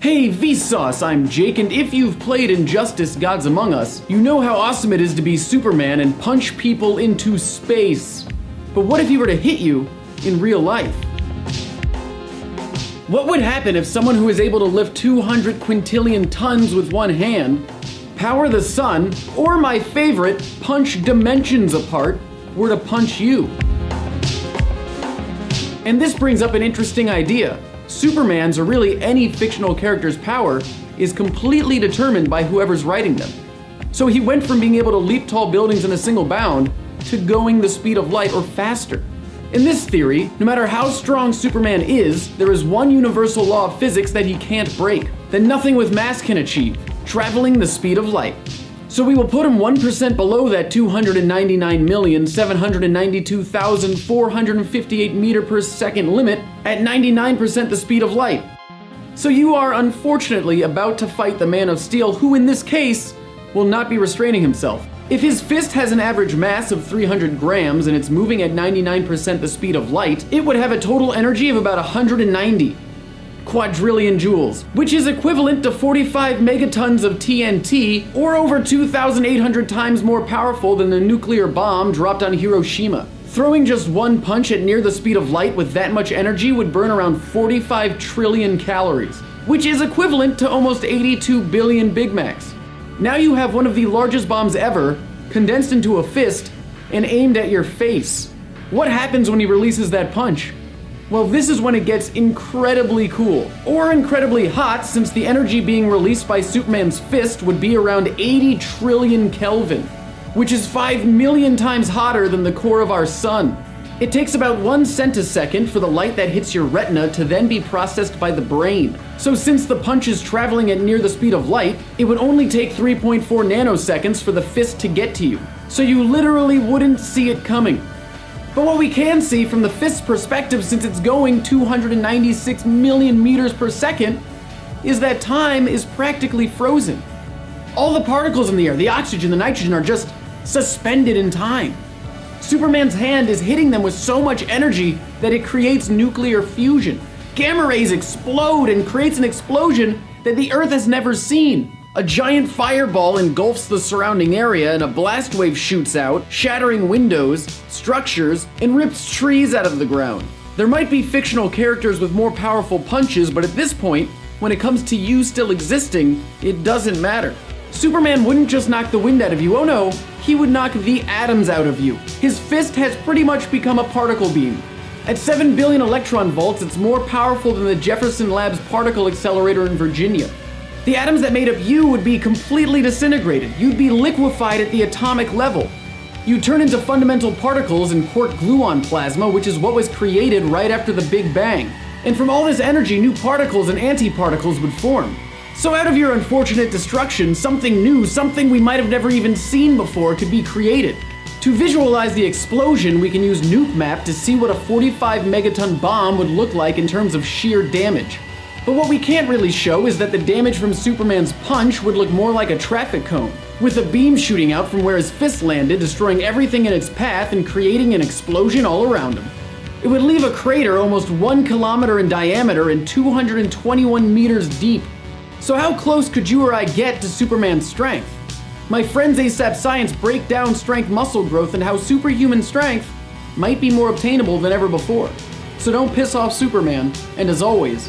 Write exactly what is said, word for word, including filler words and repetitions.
Hey Vsauce, I'm Jake, and if you've played Injustice: Gods Among Us, you know how awesome it is to be Superman and punch people into space. But what if he were to hit you in real life? What would happen if someone who is able to lift two hundred quintillion tons with one hand, power the sun, or my favorite, punch dimensions apart, were to punch you? And this brings up an interesting idea. Superman's, or really any fictional character's, power is completely determined by whoever's writing them. So he went from being able to leap tall buildings in a single bound to going the speed of light or faster. In this theory, no matter how strong Superman is, there is one universal law of physics that he can't break, that nothing with mass can achieve: traveling the speed of light. So we will put him one percent below that two hundred ninety-nine million, seven hundred ninety-two thousand, four hundred fifty-eight meter per second limit at ninety-nine percent the speed of light. So you are unfortunately about to fight the Man of Steel, who in this case will not be restraining himself. If his fist has an average mass of three hundred grams and it's moving at ninety-nine percent the speed of light, it would have a total energy of about one hundred ninety quadrillion joules, which is equivalent to forty-five megatons of T N T, or over two thousand eight hundred times more powerful than the nuclear bomb dropped on Hiroshima. Throwing just one punch at near the speed of light with that much energy would burn around forty-five trillion calories, which is equivalent to almost eighty-two billion Big Macs. Now you have one of the largest bombs ever, condensed into a fist and aimed at your face. What happens when he releases that punch? Well, this is when it gets incredibly cool, or incredibly hot, since the energy being released by Superman's fist would be around eighty trillion Kelvin, which is five million times hotter than the core of our sun. It takes about one centisecond for the light that hits your retina to then be processed by the brain. So since the punch is traveling at near the speed of light, it would only take three point four nanoseconds for the fist to get to you. So you literally wouldn't see it coming. But what we can see from the fist's perspective, since it's going two hundred ninety-six million meters per second, is that time is practically frozen. All the particles in the air, the oxygen, the nitrogen, are just suspended in time. Superman's hand is hitting them with so much energy that it creates nuclear fusion. Gamma rays explode and creates an explosion that the Earth has never seen. A giant fireball engulfs the surrounding area, and a blast wave shoots out, shattering windows, structures, and rips trees out of the ground. There might be fictional characters with more powerful punches, but at this point, when it comes to you still existing, it doesn't matter. Superman wouldn't just knock the wind out of you, oh no, he would knock the atoms out of you. His fist has pretty much become a particle beam. At seven billion electron volts, it's more powerful than the Jefferson Labs particle accelerator in Virginia. The atoms that made up you would be completely disintegrated. You'd be liquefied at the atomic level. You turn into fundamental particles in quark gluon plasma, which is what was created right after the Big Bang. And from all this energy, new particles and antiparticles would form. So out of your unfortunate destruction, something new, something we might have never even seen before, could be created. To visualize the explosion, we can use NukeMap to see what a forty-five megaton bomb would look like in terms of sheer damage. But what we can't really show is that the damage from Superman's punch would look more like a traffic cone, with a beam shooting out from where his fist landed, destroying everything in its path and creating an explosion all around him. It would leave a crater almost one kilometer in diameter and two hundred twenty-one meters deep. So how close could you or I get to Superman's strength? My friends ASAP Science break down strength muscle growth and how superhuman strength might be more obtainable than ever before. So don't piss off Superman, and as always,